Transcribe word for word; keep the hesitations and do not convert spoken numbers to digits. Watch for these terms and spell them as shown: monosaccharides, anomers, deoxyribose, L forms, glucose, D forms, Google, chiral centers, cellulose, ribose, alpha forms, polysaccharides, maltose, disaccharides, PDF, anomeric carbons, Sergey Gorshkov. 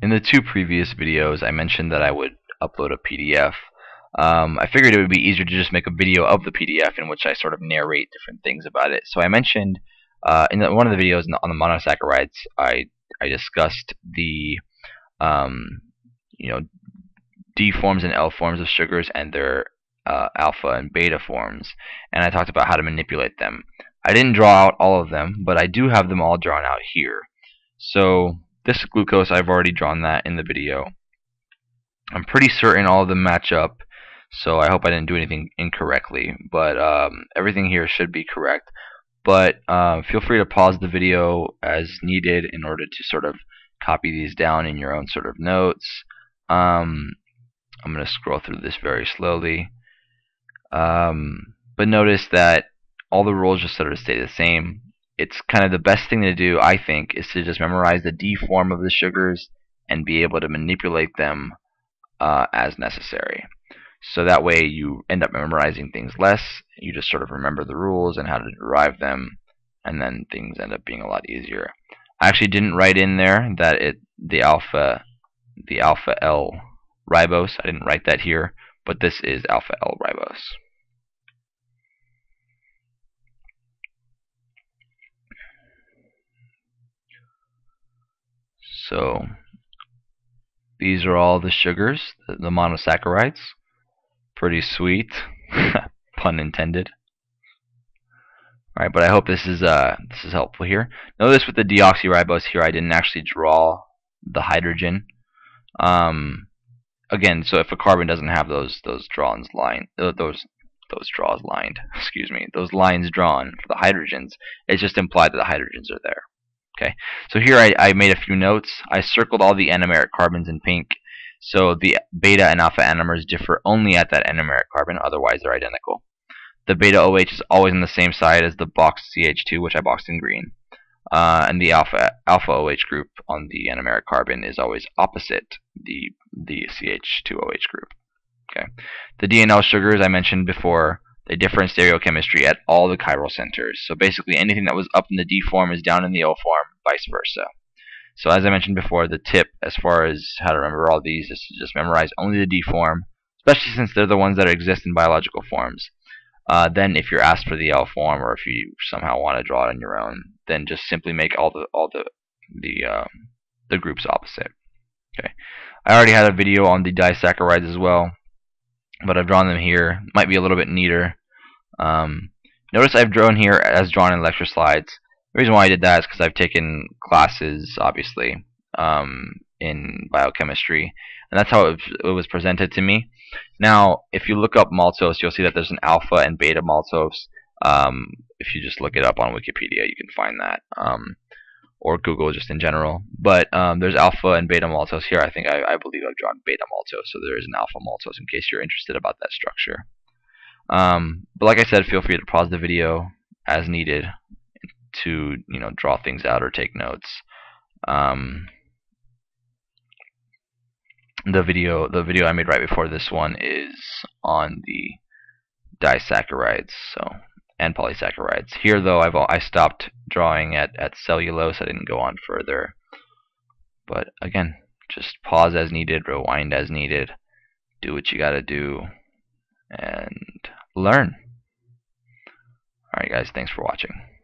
In the two previous videos, I mentioned that I would upload a P D F. Um, I figured it would be easier to just make a video of the P D F in which I sort of narrate different things about it. So I mentioned uh, in the, one of the videos on the monosaccharides, I I discussed the um, you know D forms and L forms of sugars and their uh, alpha and beta forms, and I talked about how to manipulate them. I didn't draw out all of them, but I do have them all drawn out here. So this glucose, I've already drawn that in the video. I'm pretty certain all of them match up, so I hope I didn't do anything incorrectly, but um, everything here should be correct. But uh, feel free to pause the video as needed in order to sort of copy these down in your own sort of notes. Um, I'm going to scroll through this very slowly. Um, but notice that all the rules just sort of stay the same. It's kind of the best thing to do, I think, is to just memorize the D form of the sugars and be able to manipulate them uh, as necessary. So that way you end up memorizing things less, you just sort of remember the rules and how to derive them, and then things end up being a lot easier. I actually didn't write in there that it the alpha the alpha L ribose. I didn't write that here, but this is alpha L ribose. So these are all the sugars, the monosaccharides. Pretty sweet, pun intended. All right, but I hope this is uh this is helpful here. Notice with the deoxyribose here, I didn't actually draw the hydrogen. Um, again, so if a carbon doesn't have those those drawings lined, those those draws lined, excuse me, those lines drawn for the hydrogens, it's just implied that the hydrogens are there. Okay, so here I, I made a few notes. I circled all the anomeric carbons in pink. So the beta and alpha anomers differ only at that anomeric carbon, otherwise they're identical. The beta OH is always on the same side as the boxed C H two, which I boxed in green. Uh, and the alpha alpha OH group on the anomeric carbon is always opposite the the C H two O H group. Okay. The D and L sugars I mentioned before, they differ in stereochemistry at all the chiral centers. So basically anything that was up in the D form is down in the O form, vice versa. So as I mentioned before, the tip as far as how to remember all these is to just memorize only the D form, especially since they're the ones that exist in biological forms. Uh, then if you're asked for the L form, or if you somehow want to draw it on your own, then just simply make all the all the the uh, the groups opposite. Okay. I already had a video on the disaccharides as well, but I've drawn them here. Might be a little bit neater. Um, notice I've drawn here as drawn in lecture slides. The reason why I did that is because I've taken classes, obviously, um, in biochemistry, and that's how it, it was presented to me. Now, if you look up maltose, you'll see that there's an alpha and beta maltose. Um, if you just look it up on Wikipedia, you can find that, um, or Google just in general. But um, there's alpha and beta maltose here. I think I, I believe I've drawn beta maltose, so there is an alpha maltose in case you're interested about that structure. Um, but like I said, feel free to pause the video as needed to you know draw things out or take notes. Um, the video the video I made right before this one is on the disaccharides, so and polysaccharides. Here though I've I stopped drawing at at cellulose. I didn't go on further. But again, just pause as needed, rewind as needed, do what you gotta do, and learn. All right, guys, thanks for watching.